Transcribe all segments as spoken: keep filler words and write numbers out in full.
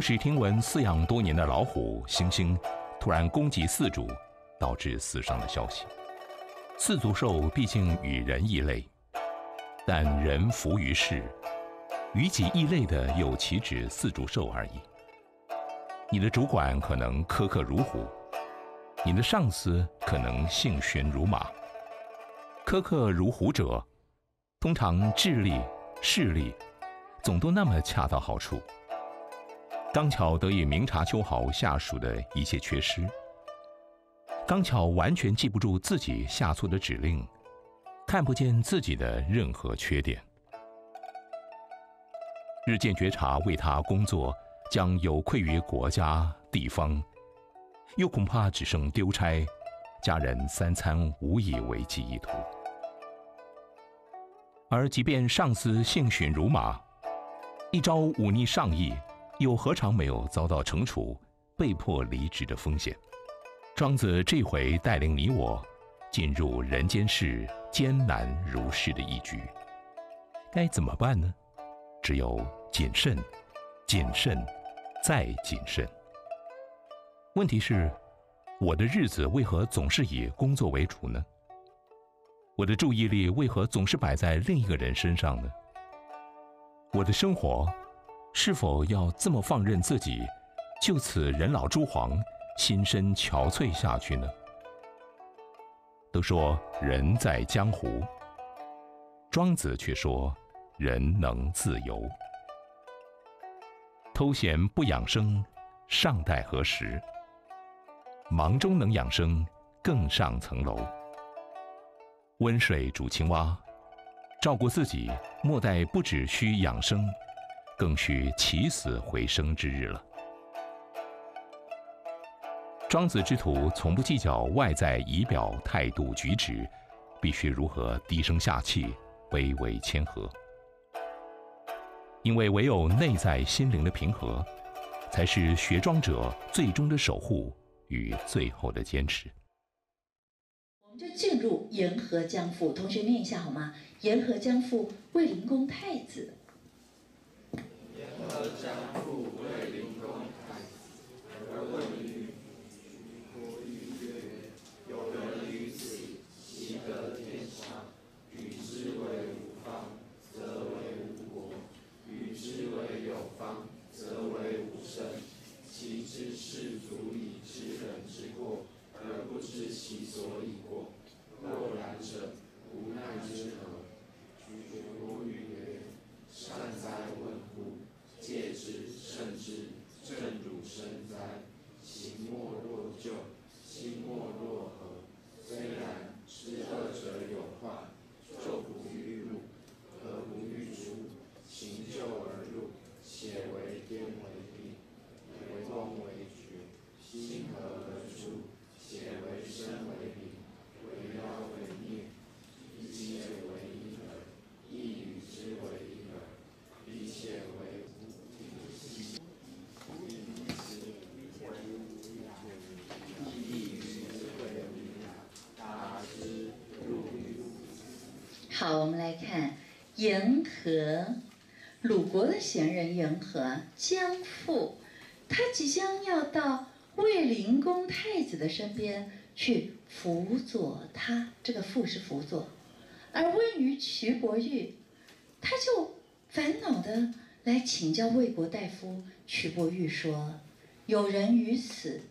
护士听闻饲养多年的老虎星星突然攻击饲主，导致死伤的消息。四足兽毕竟与人异类，但人服于世，与己异类的又岂止四足兽而已。你的主管可能苛刻如虎，你的上司可能性悬如马。苛刻如虎者，通常智力、视力总都那么恰到好处，刚巧得以明察秋毫下属的一切缺失，刚巧完全记不住自己下错的指令，看不见自己的任何缺点。日渐觉察为他工作，将有愧于国家、地方，又恐怕只剩丢差、家人三餐无以为继一途。而即便上司性驯如马，一朝忤逆上意，又何尝没有遭到惩处、被迫离职的风险？庄子这回带领你我进入人间世艰难如是的一局，该怎么办呢？只有谨慎。谨慎，再谨慎。问题是，我的日子为何总是以工作为主呢？我的注意力为何总是摆在另一个人身上呢？我的生活是否要这么放任自己，就此人老珠黄，心身憔悴下去呢？都说人在江湖，庄子却说人能自由。偷闲不养生，尚待何时？忙中能养生，更上层楼。温水煮青蛙，照顾自己，莫待不只需养生，更需起死回生之日了。庄子之徒从不计较外在仪表、态度、举止，必须如何低声下气，卑微谦和。因为唯有内在心灵的平和，才是学庄者最终的守护与最后的坚持。我们就进入沿河将赋，同学念一下好吗？沿河将赋，卫灵公太子。沿河将赋，卫灵公太子。而问于国与乐，有人于此，其得天下。与之为无方，则为无国。与之为有方，则为无身。其知是足以知人之过，而不知其所以过。若然者，无奈之何？举国语曰：善哉问乎！戒之慎之，正汝生哉！行莫若咎，心莫若何。虽然，知恶者有患，就不欲入，何不欲出？行咎而入，且为颠为弊，为公为爵，心合而出，且为生为礼，为妖为孽，一切为一耳，亦与之为一耳，一切为无，亦与之为无雅，亦与之为无雅，达之入于无。好，我们来看言和。鲁国的贤人言和将赋，他即将要到卫灵公太子的身边去辅佐他，这个赋是辅佐。而问于蘧伯玉，他就烦恼的来请教魏国大夫蘧伯玉说：有人于此，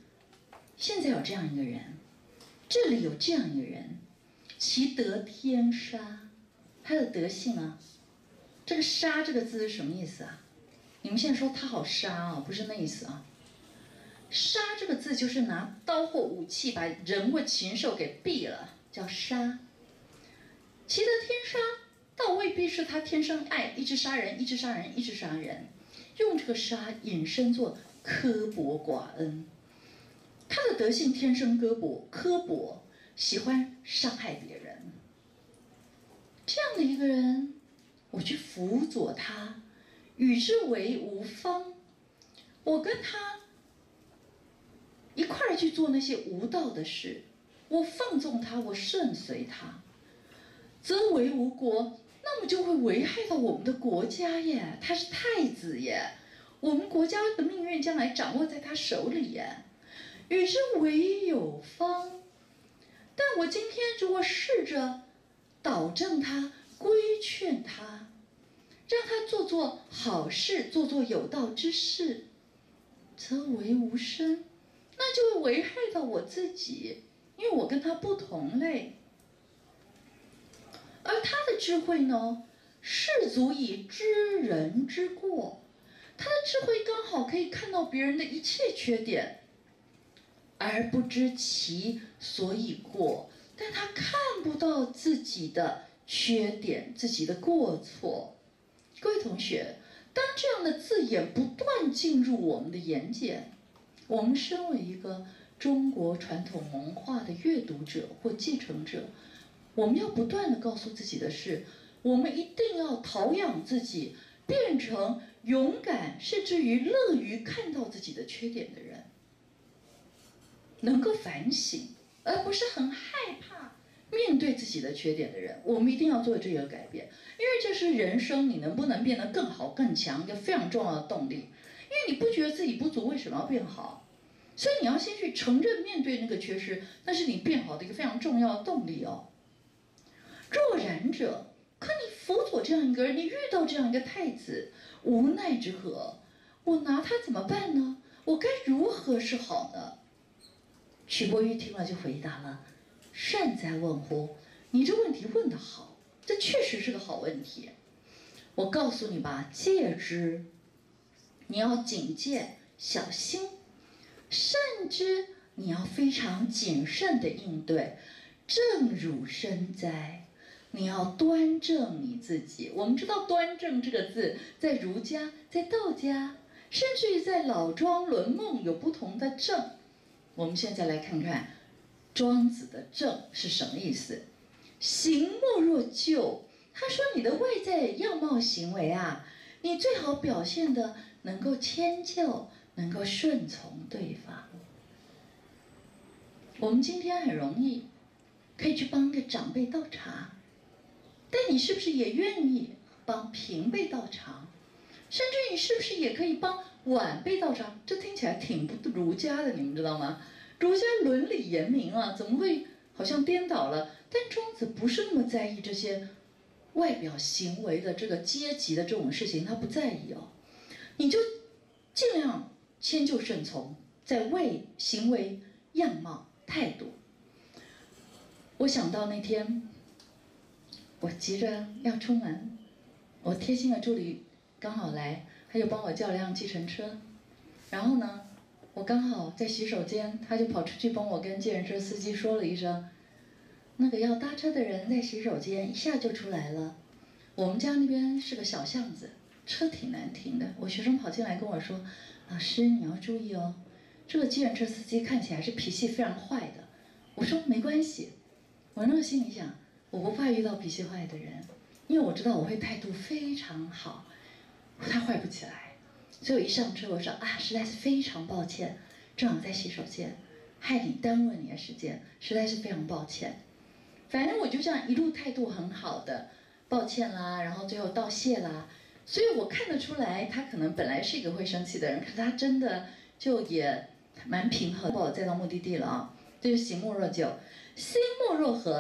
现在有这样一个人，这里有这样一个人，其德天杀，他的德性啊。这个杀这个字是什么意思啊？你们现在说他好杀啊，不是那意思啊。杀这个字就是拿刀或武器把人或禽兽给毙了，叫杀。其德天杀，倒未必是他天生爱一直杀人，一直杀人，一直杀人。用这个杀引申做刻薄寡恩，他的德性天生刻薄，刻薄喜欢伤害别人。这样的一个人，我去辅佐他，与之为无方。我跟他一块儿去做那些无道的事，我放纵他，我顺随他，则为无国，那么就会危害到我们的国家耶。他是太子耶，我们国家的命运将来掌握在他手里呀。与之为有方。但我今天如果试着导正他、规劝他，让他做做好事、做做有道之事，则为无声，那就会危害到我自己，因为我跟他不同类。而他的智慧呢，是足以知人之过，他的智慧刚好可以看到别人的一切缺点，而不知其所以过，但他看不到自己的缺点、自己的过错。各位同学，当这样的字眼不断进入我们的眼睑，我们身为一个中国传统文化的阅读者或继承者，我们要不断的告诉自己的是，我们一定要陶养自己，变成勇敢，甚至于乐于看到自己的缺点的人，能够反省，而不是很害怕面对自己的缺点的人。我们一定要做这个改变，因为这是人生你能不能变得更好更强一个非常重要的动力。因为你不觉得自己不足，为什么要变好？所以你要先去承认面对那个缺失，那是你变好的一个非常重要的动力哦。若然者，可你辅佐这样一个人，你遇到这样一个太子，无奈之何？我拿他怎么办呢？我该如何是好呢？曲伯玉听了就回答了：“善哉问乎！你这问题问得好，这确实是个好问题。我告诉你吧，戒之，你要警戒小心；慎之，你要非常谨慎的应对。正汝生哉！”你要端正你自己。我们知道端正这个字在儒家、在道家，甚至于在老庄论孟有不同的正。我们现在来看看庄子的正是什么意思。行莫若咎，他说你的外在样貌行为啊，你最好表现的能够迁就，能够顺从对方。我们今天很容易可以去帮个长辈倒茶，但你是不是也愿意帮平辈倒茶？甚至你是不是也可以帮晚辈倒茶？这听起来挺不儒家的，你们知道吗？儒家伦理严明啊，怎么会好像颠倒了？但庄子不是那么在意这些外表行为的这个阶级的这种事情，他不在意哦。你就尽量迁就顺从，在为行为、样貌、态度。我想到那天我急着要出门，我贴心的助理刚好来，他就帮我叫了辆计程车。然后呢，我刚好在洗手间，他就跑出去帮我跟计程车司机说了一声，那个要搭车的人在洗手间一下就出来了。我们家那边是个小巷子，车挺难停的。我学生跑进来跟我说，老师你要注意哦，这个计程车司机看起来是脾气非常坏的。我说没关系，我那个心里想，我不怕遇到脾气坏的人，因为我知道我会态度非常好，他坏不起来。所以我一上车我说啊，实在是非常抱歉，正好在洗手间，害你耽误了你的时间，实在是非常抱歉。反正我就这样一路态度很好的抱歉啦，然后最后道谢啦。所以我看得出来他可能本来是一个会生气的人，可是他真的就也蛮平和把我载到目的地了啊。这就是行莫若咎，心莫若何。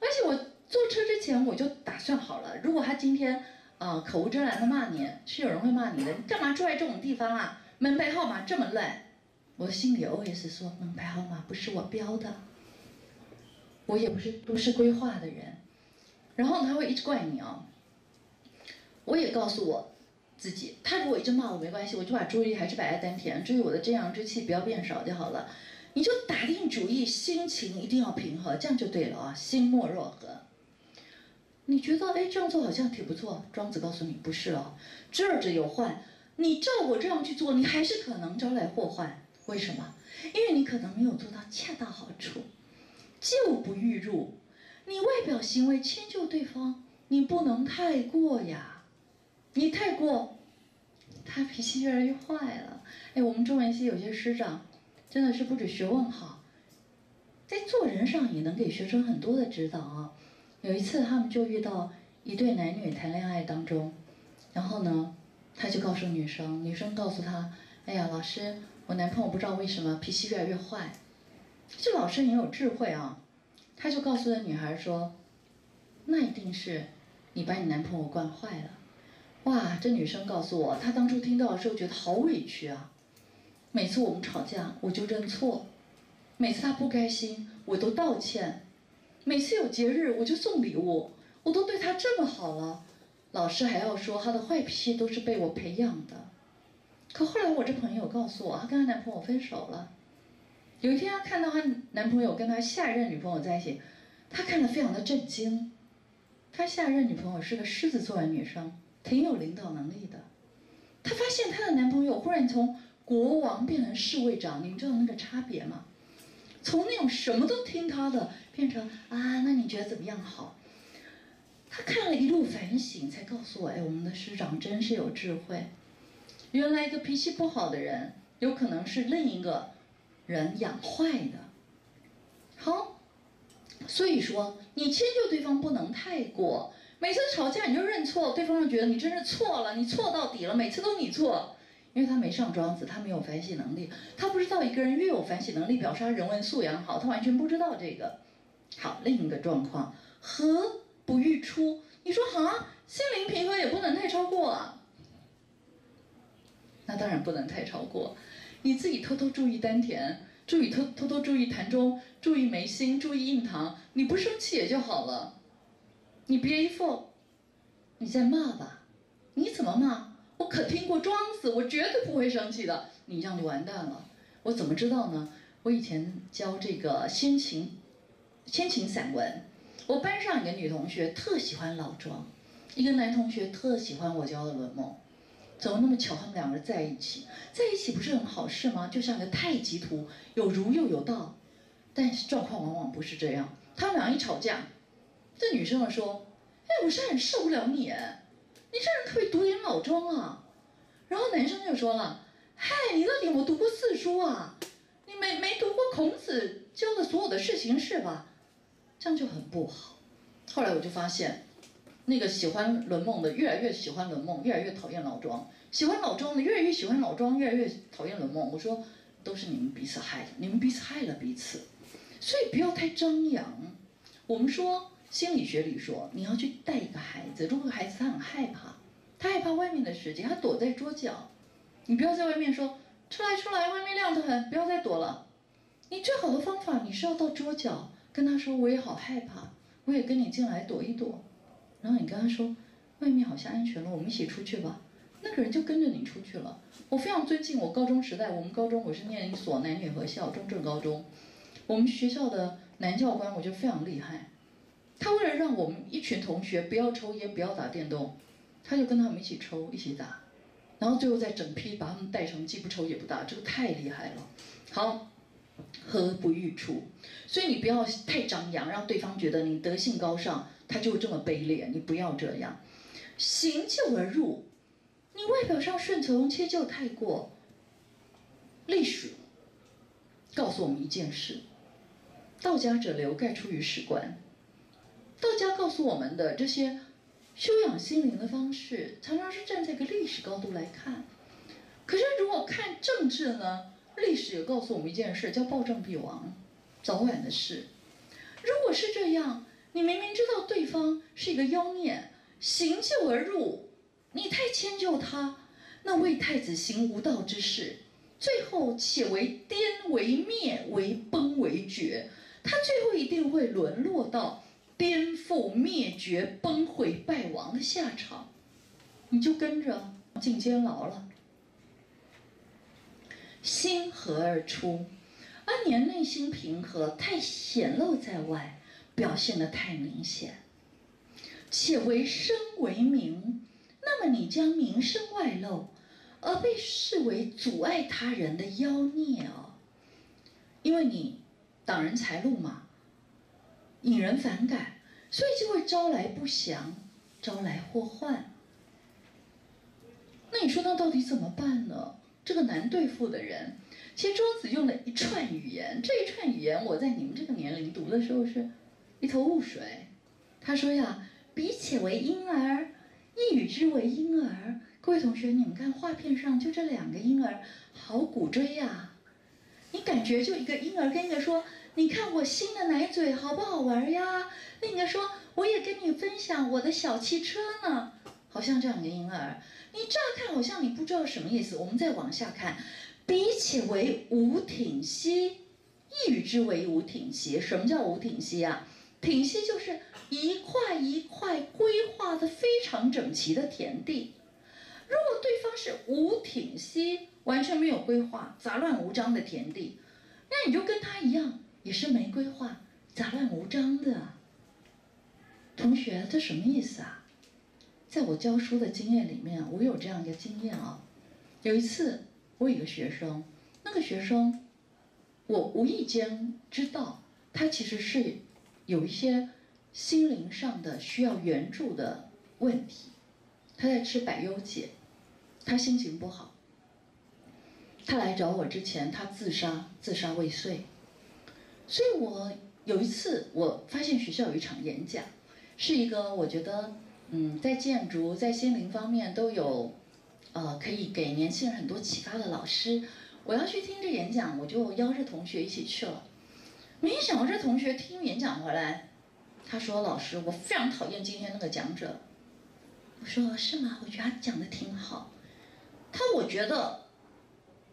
而且我坐车之前我就打算好了，如果他今天呃口无遮拦的骂你，是有人会骂你的，你干嘛住在这种地方啊？门牌号码这么乱。我心里 O S 说，门牌号码不是我标的，我也不是都市规划的人。然后他会一直怪你哦。我也告诉我自己，他如果一直骂我没关系，我就把注意力还是摆在丹田，注意我的真阳之气不要变少就好了。你就打定主意，心情一定要平和，这样就对了啊！心莫若何。你觉得哎，这样做好像挺不错。庄子告诉你，不是哦，这者有患。你照我这样去做，你还是可能招来祸患。为什么？因为你可能没有做到恰到好处，咎不欲入。你外表行为迁就对方，你不能太过呀。你太过，他脾气越来越坏了。哎，我们中文系有些师长，真的是不止学问好，在做人上也能给学生很多的指导啊。有一次他们就遇到一对男女谈恋爱当中，然后呢他就告诉女生，女生告诉他，哎呀，老师，我男朋友不知道为什么脾气越来越坏。这老师很有智慧啊，他就告诉了女孩说，那一定是你把你男朋友惯坏了。哇，这女生告诉我，她当初听到的时候觉得好委屈啊。每次我们吵架，我就认错；每次她不开心，我都道歉；每次有节日，我就送礼物。我都对她这么好了，老师还要说她的坏脾气都是被我培养的。可后来我这朋友告诉我，她跟她男朋友分手了。有一天，她看到她男朋友跟她下一任女朋友在一起，她看了非常的震惊。她下一任女朋友是个狮子座的女生，挺有领导能力的。她发现她的男朋友忽然从国王变成侍卫长，你们知道那个差别吗？从那种什么都听他的，变成啊，那你觉得怎么样好？她看了一路反省，才告诉我，哎，我们的师长真是有智慧。原来一个脾气不好的人，有可能是另一个人养坏的。好，所以说你迁就对方不能太过。每次吵架你就认错，对方就觉得你真是错了，你错到底了，每次都你错。因为他没上庄子，他没有反省能力，他不知道一个人越有反省能力，表示他人文素养好，他完全不知道这个。好，另一个状况，和不欲出。你说啊，心灵平衡也不能太超过啊。那当然不能太超过，你自己偷偷注意丹田，注意偷偷偷注意膻中，注意眉心，注意印堂，你不生气也就好了。你别一副，你在骂吧？你怎么骂？我可听过庄子，我绝对不会生气的。你这样就完蛋了。我怎么知道呢？我以前教这个先秦，先秦散文。我班上一个女同学特喜欢老庄，一个男同学特喜欢我教的论孟。怎么那么巧，他们两个人在一起，在一起不是很好事吗？就像个太极图，有儒又有道。但是状况往往不是这样。他们俩一吵架，这女生说：“哎，我是很受不了你。”你这人可以读点老庄啊。然后男生就说了，嗨，你到底有没有读过四书啊？你没没读过孔子教的所有的事情是吧？这样就很不好。后来我就发现，那个喜欢论孟的越来越喜欢论孟，越来越讨厌老庄；喜欢老庄的越来越喜欢老庄，越来越讨厌论孟。我说，都是你们彼此害的，你们彼此害了彼此，所以不要太张扬。我们说，心理学里说，你要去带一个孩子，如果孩子他很害怕，他害怕外面的世界，他躲在桌角，你不要在外面说出来出来，外面亮得很，不要再躲了。你最好的方法，你是要到桌角跟他说，我也好害怕，我也跟你进来躲一躲。然后你跟他说，外面好像安全了，我们一起出去吧。那个人就跟着你出去了。我非常尊敬我高中时代，我们高中我是念一所男女合校中正高中，我们学校的男教官我觉得非常厉害。他为了让我们一群同学不要抽烟，不要打电动，他就跟他们一起抽，一起打，然后最后再整批把他们带成既不抽也不打，这个太厉害了。好，和不欲出，所以你不要太张扬，让对方觉得你德性高尚，他就这么卑劣，你不要这样。行就而入，你外表上顺从，迁就太过。历史告诉我们一件事：道家者流，盖出于史官。道家告诉我们的这些修养心灵的方式，常常是站在一个历史高度来看。可是如果看政治呢，历史也告诉我们一件事，叫暴政必亡，早晚的事。如果是这样，你明明知道对方是一个妖孽，行就而入，你太迁就他，那为太子行无道之事，最后且为颠为灭为崩为绝，他最后一定会沦落到颠覆、灭绝、崩毁、败亡的下场，你就跟着进监牢了。心和而出，而你的内心平和太显露在外，表现得太明显。且为声为名，那么你将名声外露，而被视为阻碍他人的妖孽哦。因为你挡人财路嘛。引人反感，所以就会招来不祥，招来祸患。那你说那到底怎么办呢？这个难对付的人，其实庄子用了一串语言，这一串语言我在你们这个年龄读的时候是一头雾水。他说呀，彼且为婴儿，一与之为婴儿，故各位同学，你们看画片上就这两个婴儿，好鼓追呀、啊！你感觉就一个婴儿跟一个说：“你看我新的奶嘴好不好玩呀？”另一个说：“我也跟你分享我的小汽车呢。”好像这两个婴儿，你乍看好像你不知道什么意思。我们再往下看，比起为无挺息，亦与之为无挺息。什么叫无挺息啊？挺息就是一块一块规划的非常整齐的田地。如果对方是无挺息，完全没有规划，杂乱无章的田地，那你就跟他一样，也是没规划，杂乱无章的。同学，这什么意思啊？在我教书的经验里面，我有这样一个经验啊、哦。有一次，我有一个学生，那个学生，我无意间知道他其实是有一些心灵上的需要援助的问题。他在吃百忧解，他心情不好。他来找我之前，他自杀，自杀未遂。所以我有一次，我发现学校有一场演讲，是一个我觉得，嗯，在建筑、在心灵方面都有，呃，可以给年轻人很多启发的老师。我要去听这演讲，我就邀着同学一起去了。没想到这同学听演讲回来，他说：“老师，我非常讨厌今天那个讲者。”我说：“是吗？我觉得他讲的挺好。”他我觉得，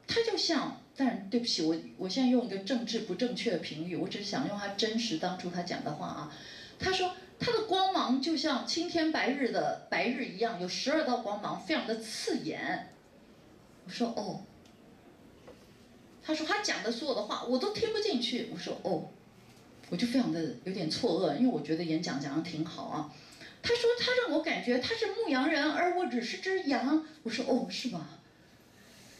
他就像……当然，对不起，我我现在用一个政治不正确的评语，我只想用他真实当初他讲的话啊。他说他的光芒就像青天白日的白日一样，有十二道光芒，非常的刺眼。我说哦。他说他讲的所有的话我都听不进去。我说哦，我就非常的有点错愕，因为我觉得演讲讲的挺好啊。他说他让我感觉他是牧羊人，而我只是只羊。我说哦，是吧？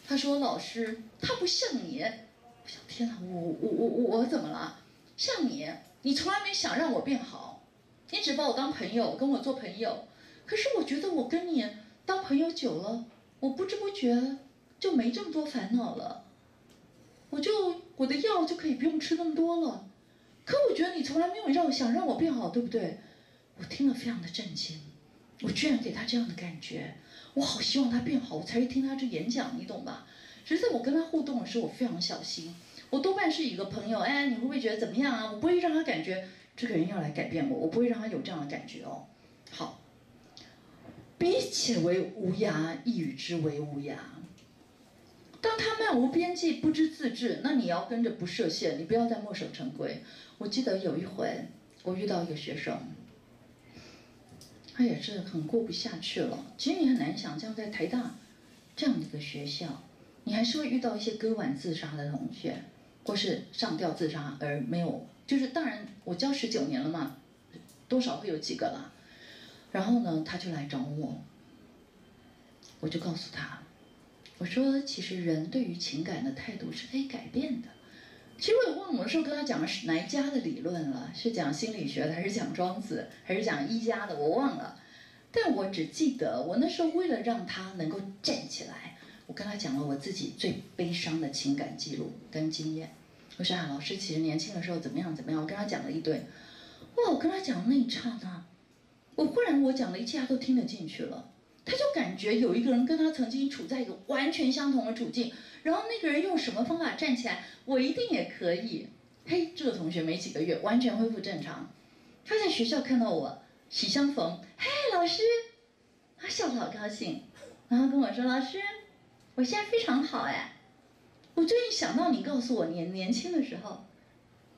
他说老师他不像你。我想天哪，我我我我我怎么了？像你，你从来没想让我变好，你只把我当朋友，跟我做朋友。可是我觉得我跟你当朋友久了，我不知不觉就没这么多烦恼了，我就我的药就可以不用吃那么多了。可我觉得你从来没有让我想让我变好，对不对？我听了非常的震惊，我居然给他这样的感觉，我好希望他变好，我才会听他这演讲，你懂吧？只是我跟他互动的时候，我非常小心，我多半是一个朋友，哎，你会不会觉得怎么样啊？我不会让他感觉这个人要来改变我，我不会让他有这样的感觉哦。好，彼且为无涯，亦与之为无涯。当他漫无边际、不知自制，那你要跟着不设限，你不要再墨守成规。我记得有一回，我遇到一个学生。他也是很过不下去了。其实你很难想象，在台大这样的一个学校，你还是会遇到一些割腕自杀的同学，或是上吊自杀而没有，就是当然我教十九年了嘛，多少会有几个啦。然后呢，他就来找我，我就告诉他，我说其实人对于情感的态度是可以改变的。其实我忘了是跟他讲哪一家的理论了，是讲心理学的，还是讲庄子，还是讲医家的，我忘了。但我只记得我那时候为了让他能够站起来，我跟他讲了我自己最悲伤的情感记录跟经验。我说啊，老师其实年轻的时候怎么样怎么样，我跟他讲了一堆。哇，我跟他讲那一刹那，我忽然我讲的一切他都听得进去了。他就感觉有一个人跟他曾经处在一个完全相同的处境，然后那个人用什么方法站起来，我一定也可以。嘿，这个同学没几个月完全恢复正常。他在学校看到我，喜相逢，嘿，老师，他笑得好高兴，然后跟我说，老师，我现在非常好哎，我最近想到你告诉我你年轻的时候，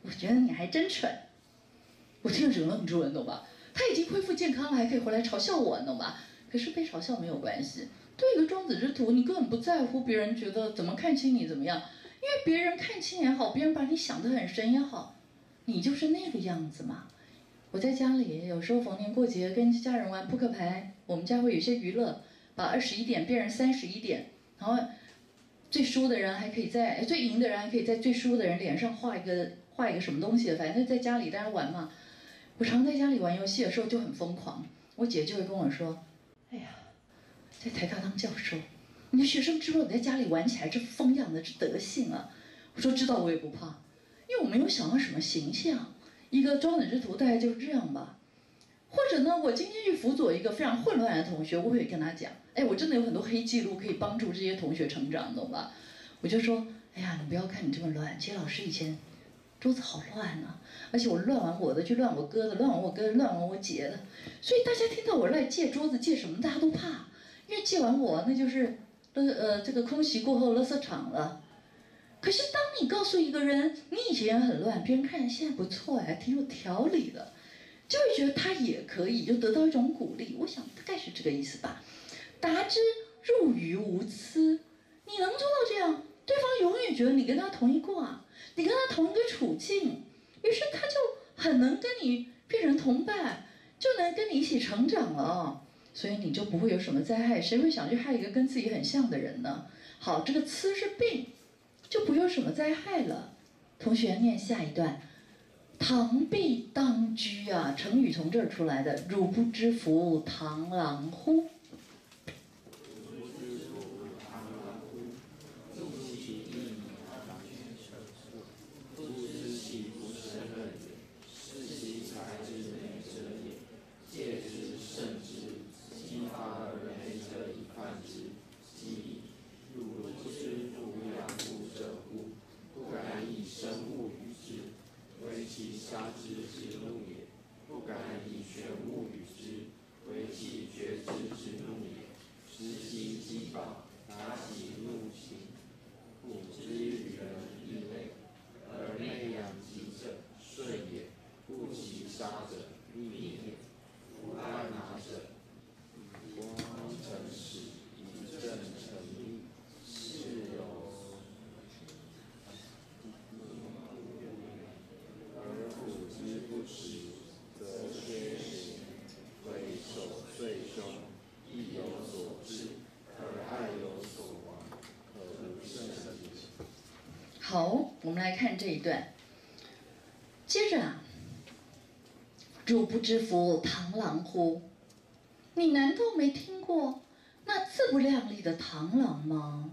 我觉得你还真蠢。我听了整愣住了，你懂吧？他已经恢复健康了，还可以回来嘲笑我，你懂吧？可是被嘲笑没有关系，对一个庄子之徒，你根本不在乎别人觉得怎么看清你怎么样，因为别人看清也好，别人把你想得很深也好，你就是那个样子嘛。我在家里有时候逢年过节跟家人玩扑克牌，我们家会有些娱乐，把二十一点变成三十一点，然后最输的人还可以在最赢的人还可以在最输的人脸上画一个画一个什么东西的，反正在家里大家玩嘛。我常在家里玩游戏的时候就很疯狂，我姐就会跟我说。哎呀，在台大当教授，你的学生知不知道你在家里玩起来这疯样的这德性啊？我说知道，我也不怕，因为我没有想到什么形象，一个庄子之徒大概就是这样吧。或者呢，我今天去辅佐一个非常混乱的同学，我会跟他讲，哎，我真的有很多黑记录可以帮助这些同学成长，懂吧？我就说，哎呀，你不要看你这么乱，其实老师以前桌子好乱啊，而且我乱完我的，就乱我哥的，乱完我哥的，乱完我姐的，所以大家听到我来借桌子借什么，大家都怕，因为借完我那就是，呃呃，这个空袭过后垃圾场了。可是当你告诉一个人，你以前很乱，别人看现在不错哎，挺有条理的。就会觉得他也可以，就得到一种鼓励。我想大概是这个意思吧。达之入于无疵，你能做到这样，对方永远觉得你跟他同一卦，你跟他同一个处境，于是他就很能跟你变成同伴，就能跟你一起成长了哦。所以你就不会有什么灾害。谁会想去害一个跟自己很像的人呢？好，这个疵是病，就不有什么灾害了。同学念下一段。螳臂当车啊，成语从这儿出来的。汝不知夫螳螂乎？好，我们来看这一段。接着啊，汝不知夫螳螂乎？你难道没听过那自不量力的螳螂吗？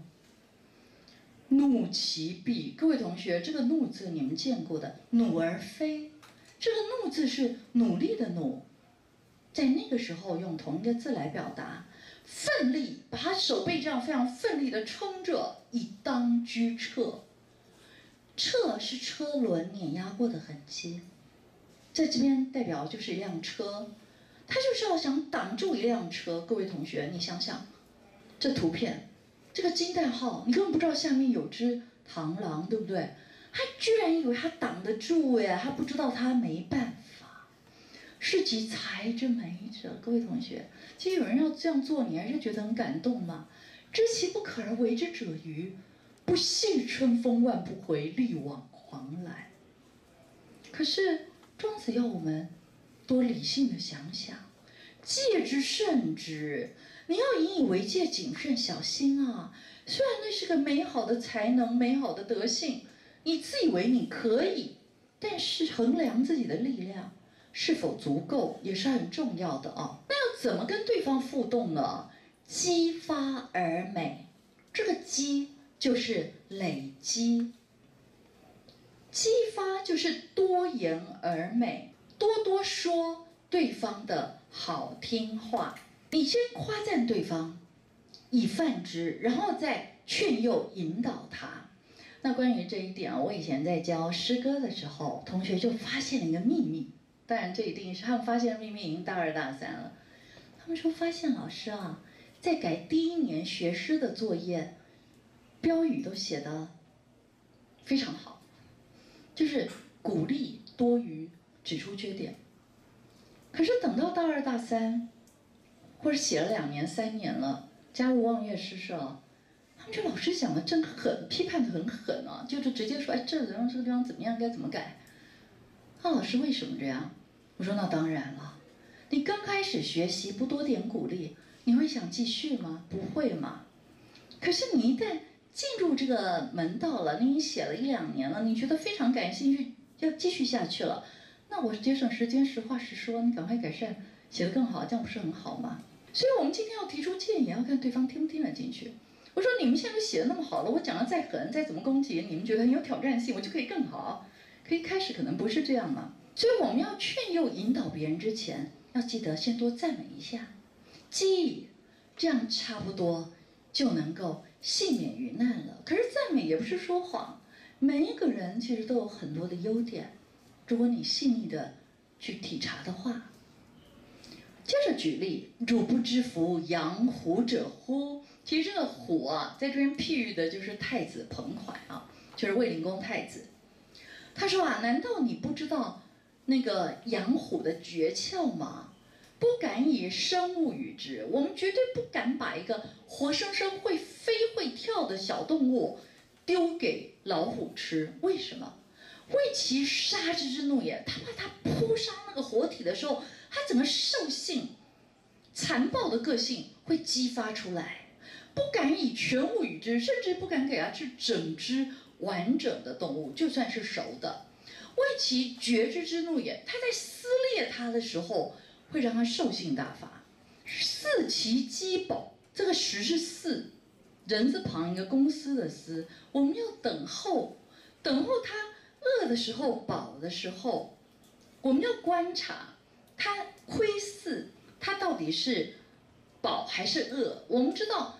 怒其臂，各位同学，这个怒字你们见过的，努而飞。这个怒字是努力的努，在那个时候用同一个字来表达。奋力，把他手背这样非常奋力的撑着，以当车辙。辙是车轮碾压过的痕迹，在这边代表就是一辆车，它就是要想挡住一辆车。各位同学，你想想，这图片，这个惊叹号，你根本不知道下面有只螳螂，对不对？他居然以为他挡得住呀，他不知道他没办法，是其才之美者。各位同学，其实有人要这样做，你还是觉得很感动吗？知其不可而为之者愚。不信春风万不回，力挽狂澜。可是庄子要我们多理性的想想，戒之慎之，你要引以为戒，谨慎小心啊。虽然那是个美好的才能，美好的德性，你自以为你可以，但是衡量自己的力量是否足够也是很重要的啊。那要怎么跟对方互动呢？激发而美，这个激。就是累积，激发就是多言而美，多多说对方的好听话。你先夸赞对方，以泛之，然后再劝诱引导他。那关于这一点啊，我以前在教诗歌的时候，同学就发现了一个秘密。当然，这一定是他们发现的秘密，已经大二大三了。他们说，发现老师啊，在改第一年学诗的作业。标语都写得非常好，就是鼓励多于指出缺点。可是等到大二大三，或者写了两年三年了，加入望月诗社，他们这老师讲的真狠，批判的很狠啊，就是直接说，哎，这然后这个地方怎么样，该怎么改。那、啊、老师为什么这样？我说那当然了，你刚开始学习不多点鼓励，你会想继续吗？不会嘛。可是你一旦进入这个门道了，你已经写了一两年了，你觉得非常感兴趣，要继续下去了。那我节省时间，实话实说，你赶快改善，写得更好，这样不是很好吗？所以我们今天要提出建议，要看对方听不听得进去。我说你们现在写得那么好了，我讲的再狠，再怎么攻击，你们觉得很有挑战性，我就可以更好。可一开始可能不是这样嘛。所以我们要劝诱引导别人之前，要记得先多赞美一下，记忆，这样差不多就能够幸免于难了。可是赞美也不是说谎，每一个人其实都有很多的优点，如果你细腻的去体察的话。接着举例，汝不知夫养虎者乎？其实这个虎啊，在这边譬喻的就是太子彭淮啊，就是卫灵公太子。他说啊，难道你不知道那个养虎的诀窍吗？不敢以生物与之，我们绝对不敢把一个活生生会飞会跳的小动物丢给老虎吃。为什么？为其杀之之怒也。他怕他扑杀那个活体的时候，他整个兽性、残暴的个性会激发出来。不敢以全物与之，甚至不敢给它吃整只完整的动物，就算是熟的。为其绝之之怒也，他在撕裂它的时候，会让它兽性大发。四其饥饱，这个食是四，人字旁一个公司的司，我们要等候，等候它饿的时候、饱的时候，我们要观察它窥伺，它到底是饱还是饿。我们知道，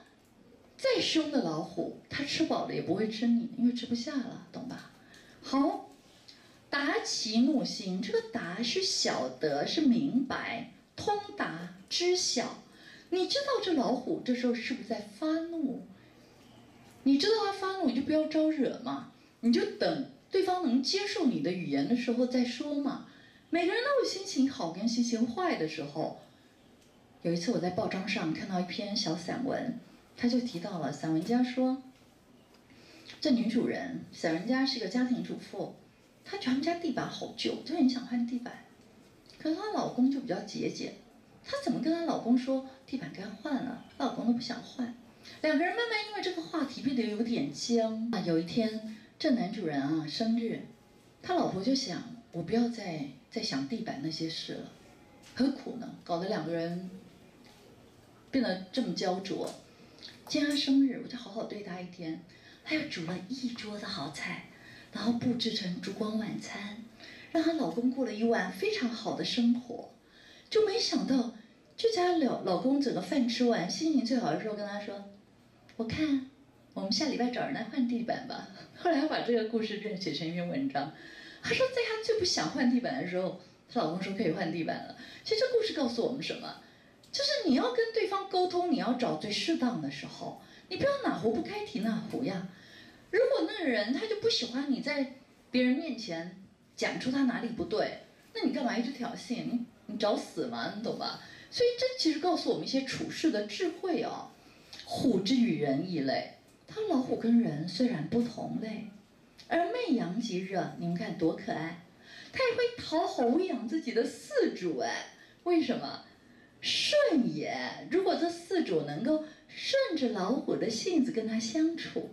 再凶的老虎，它吃饱了也不会吃你，因为吃不下了，懂吧？好。达其怒心，这个达是晓得，是明白，通达知晓。你知道这老虎这时候是不是在发怒？你知道它发怒，你就不要招惹嘛，你就等对方能接受你的语言的时候再说嘛。每个人都有心情好跟心情坏的时候。有一次我在报章上看到一篇小散文，他就提到了散文家说，这女主人，散文家是个家庭主妇，她觉得他们家地板好旧，就很想换地板。可是她老公就比较节俭，她怎么跟她老公说地板该换了，她老公都不想换。两个人慢慢因为这个话题变得有点僵啊。有一天，这男主人啊生日，他老婆就想，我不要再再想地板那些事了，何苦呢？搞得两个人变得这么焦灼。今天他生日，我就好好对他一天。他又煮了一桌的好菜。然后布置成烛光晚餐，让她老公过了一晚非常好的生活。就没想到，就家老老公整个饭吃完，心情最好的时候跟她说：“我看我们下礼拜找人来换地板吧。”后来她把这个故事写成一篇文章。她说，在她最不想换地板的时候，她老公说可以换地板了。其实这故事告诉我们什么？就是你要跟对方沟通，你要找最适当的时候，你不要哪壶不开提哪壶呀。如果那个人他就不喜欢你在别人面前讲出他哪里不对，那你干嘛一直挑衅？你你找死吗？你懂吧？所以这其实告诉我们一些处事的智慧哦。虎之与人异类，它老虎跟人虽然不同类，而媚羊及热，你们看多可爱，它也会讨好喂养自己的饲主。哎，为什么？顺也。如果这饲主能够顺着老虎的性子跟它相处。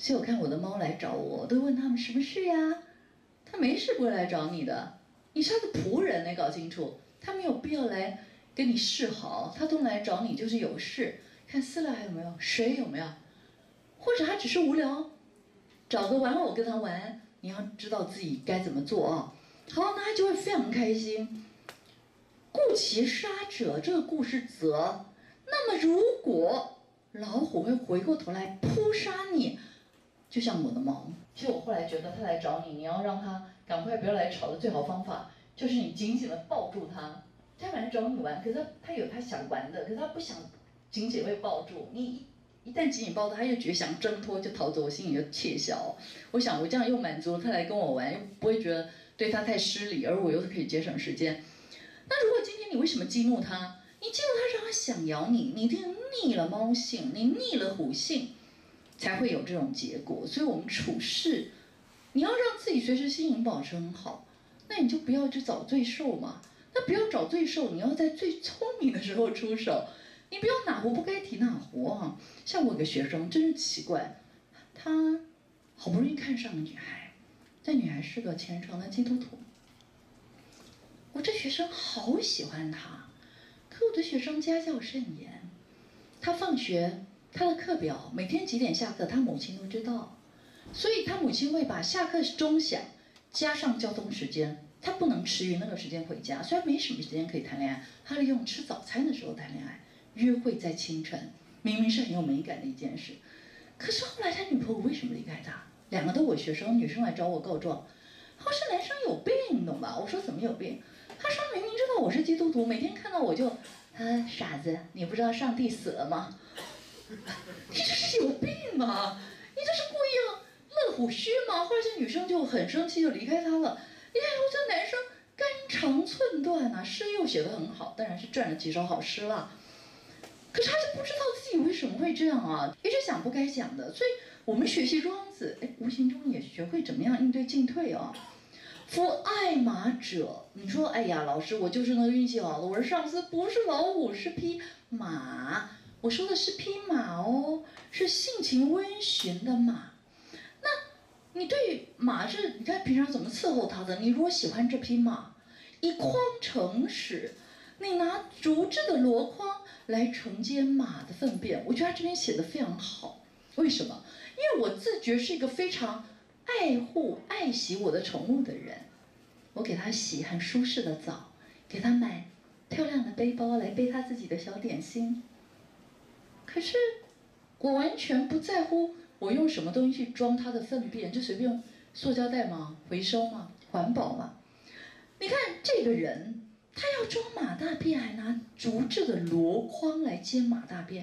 所以我看我的猫来找我，我都问他们什么事呀？他没事不会来找你的，你是他的仆人，你搞清楚，他没有必要来跟你示好，他都来找你就是有事。看饲料还有没有，水有没有，或者他只是无聊，找个玩偶跟他玩。你要知道自己该怎么做啊。好，那他就会非常开心。故其杀者，这个故事则，那么如果老虎会回过头来扑杀你。就像我的猫，其实我后来觉得他来找你，你要让他赶快不要来吵的最好方法，就是你紧紧的抱住他。他来找你玩，可是他他有他想玩的，可是他不想紧紧被抱住。你一旦紧紧抱住，他又觉得想挣脱就逃走，我心里就窃笑。我想我这样又满足他来跟我玩，又不会觉得对他太失礼，而我又可以节省时间。那如果今天你为什么激怒他？你激怒他，让他想咬你，你一定逆了猫性，你逆了虎性。才会有这种结果。所以我们处事，你要让自己随时心情保持很好，那你就不要去找罪受嘛。那不要找罪受，你要在最聪明的时候出手，你不要哪壶不该提哪壶啊。像我有个学生真是奇怪，他好不容易看上个女孩，这女孩是个虔诚的基督徒，我这学生好喜欢她。可我的学生家教甚严，他放学他的课表每天几点下课，他母亲都知道，所以他母亲会把下课钟响加上交通时间他不能迟于那个时间回家，虽然没什么时间可以谈恋爱，他利用吃早餐的时候谈恋爱，约会在清晨，明明是很有美感的一件事。可是后来他女朋友为什么离开他？两个都我学生，女生来找我告状，他说男生有病，你懂吧？我说怎么有病？他说明明知道我是基督徒，每天看到我就，呃，傻子，你不知道上帝死了吗？你这是有病吗？你这是故意要乐虎须吗？后来这女生就很生气，就离开他了。你看，我这男生肝肠寸断啊，诗又写得很好，当然是赚了几首好诗了。可是他就不知道自己为什么会这样啊，一直想不该想的。所以我们学习庄子，哎，无形中也学会怎么样应对进退啊。夫爱马者，你说，哎呀，老师，我就是那个运气好的，我是上司，不是老虎，是匹马。我说的是匹马哦，是性情温驯的马。你对马是，你看平常怎么伺候它的？你如果喜欢这匹马，以筐盛食，你拿竹制的箩筐来承接马的粪便。我觉得他这边写的非常好，为什么？因为我自觉是一个非常爱护、爱惜我的宠物的人，我给它洗很舒适的澡，给它买漂亮的背包来背它自己的小点心。可是我完全不在乎。我用什么东西去装它的粪便？就随便用塑胶袋嘛，回收嘛，环保嘛。你看这个人，他要装马大便，还拿竹制的箩筐来接马大便；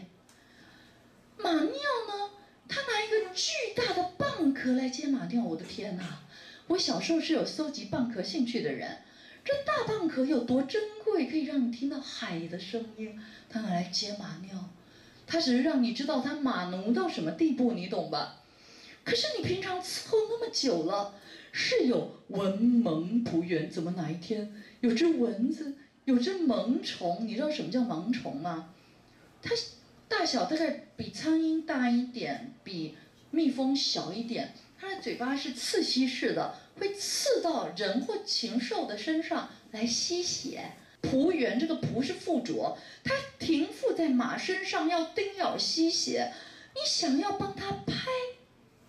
马尿呢，他拿一个巨大的蚌壳来接马尿。我的天哪！我小时候是有搜集蚌壳兴趣的人，这大蚌壳有多珍贵，可以让你听到海的声音，他拿来接马尿。他只是让你知道他马奴到什么地步，你懂吧？可是你平常伺候那么久了，是有文蒙仆缘，怎么哪一天有只蚊子，有只盲虫？你知道什么叫盲虫吗？它大小大概比苍蝇大一点，比蜜蜂小一点，它的嘴巴是刺吸式的，会刺到人或禽兽的身上来吸血。仆缘，这个仆是附着，它停附在马身上要叮咬吸血，你想要帮它拍，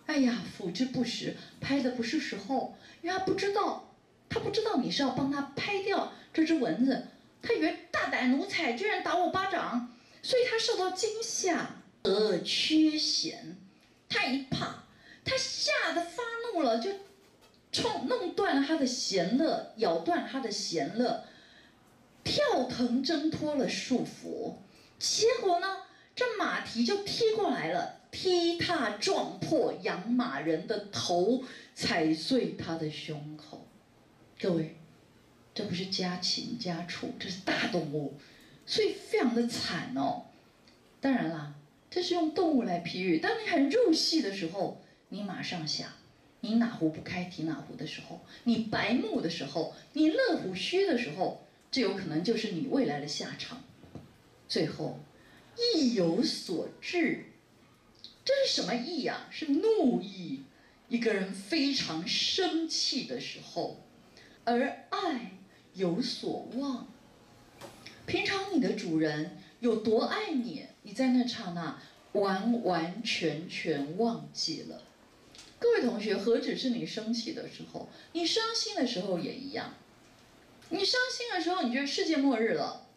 哎呀，辅之不实，拍的不是时候，因为它不知道，它不知道你是要帮它拍掉这只蚊子，它以为大胆奴才居然打我巴掌，所以它受到惊吓而缺弦，它一怕，它吓得发怒了，就冲弄断了它的弦乐，咬断它的弦乐。跳腾挣脱了束缚，结果呢，这马蹄就踢过来了，踢踏撞破养马人的头，踩碎他的胸口。各位，这不是家禽家畜，这是大动物，所以非常的惨哦。当然啦，这是用动物来譬喻。当你很入戏的时候，你马上想，你哪壶不开提哪壶的时候，你白目的时候，你乐虎须的时候。这有可能就是你未来的下场。最后，意有所至，这是什么意呀？是怒意，一个人非常生气的时候。而爱有所忘，平常你的主人有多爱你，你在那刹那完完全全忘记了。各位同学，何止是你生气的时候，你伤心的时候也一样。你伤心的时候，你觉得世界末日了。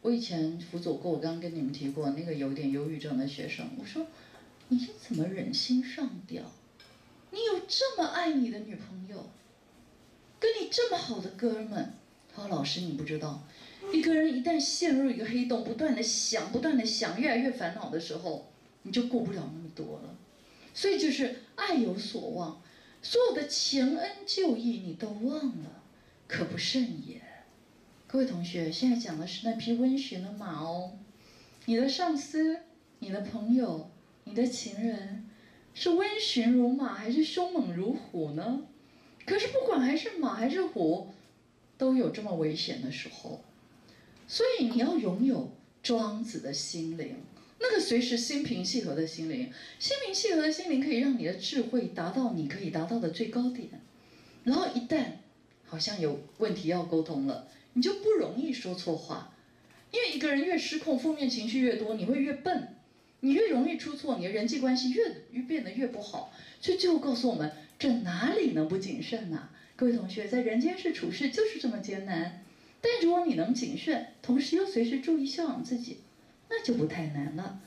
我以前辅佐过，我刚刚跟你们提过那个有点忧郁症的学生，我说你是怎么忍心上吊？你有这么爱你的女朋友，跟你这么好的哥们。他说老师你不知道，一个人一旦陷入一个黑洞，不断的想，不断的想，越来越烦恼的时候，你就顾不了那么多了。所以就是爱有所忘，所有的前恩旧义你都忘了。可不甚也，各位同学，现在讲的是那匹温驯的马哦。你的上司、你的朋友、你的情人，是温驯如马还是凶猛如虎呢？可是不管还是马还是虎，都有这么危险的时候。所以你要拥有庄子的心灵，那个随时心平气和的心灵。心平气和的心灵可以让你的智慧达到你可以达到的最高点。然后一旦好像有问题要沟通了，你就不容易说错话，因为一个人越失控，负面情绪越多，你会越笨，你越容易出错，你的人际关系越越变得越不好。所以最后告诉我们，这哪里能不谨慎啊？各位同学，在人间世处事就是这么艰难，但如果你能谨慎，同时又随时注意效养自己，那就不太难了。